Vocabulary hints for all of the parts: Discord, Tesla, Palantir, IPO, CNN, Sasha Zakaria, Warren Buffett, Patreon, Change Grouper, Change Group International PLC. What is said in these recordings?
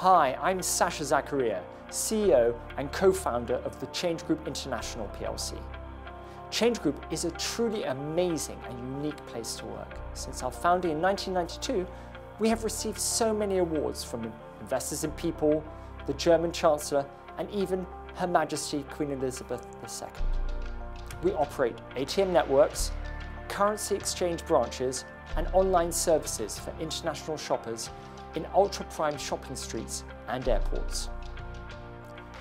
Hi, I'm Sasha Zakaria, CEO and co-founder of the Change Group International PLC. Change Group is a truly amazing and unique place to work. Since our founding in 1992, we have received so many awards from Investors in People, the German Chancellor, and even Her Majesty Queen Elizabeth II. We operate ATM networks, currency exchange branches, and online services for international shoppers in ultra-prime shopping streets and airports.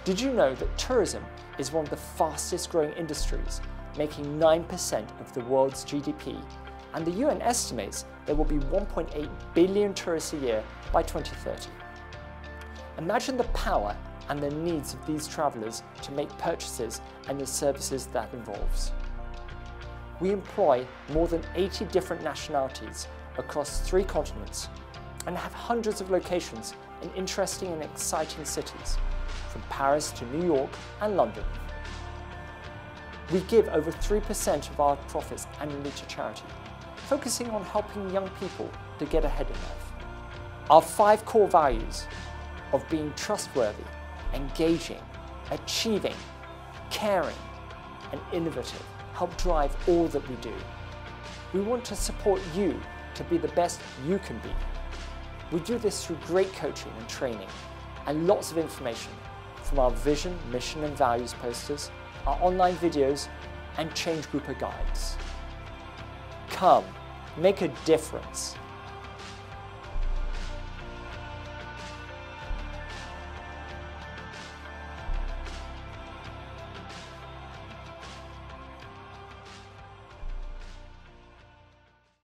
Did you know that tourism is one of the fastest growing industries, making 9% of the world's GDP, and the UN estimates there will be 1.8 billion tourists a year by 2030. Imagine the power and the needs of these travellers to make purchases and the services that involves. We employ more than 80 different nationalities across 3 continents, and have hundreds of locations in interesting and exciting cities, from Paris to New York and London. We give over 3% of our profits annually to charity, focusing on helping young people to get ahead in life. Our 5 core values of being trustworthy, engaging, achieving, caring, and innovative help drive all that we do. We want to support you to be the best you can be. We do this through great coaching and training, and lots of information from our vision, mission and values posters, our online videos and Change Grouper guides. Come, make a difference.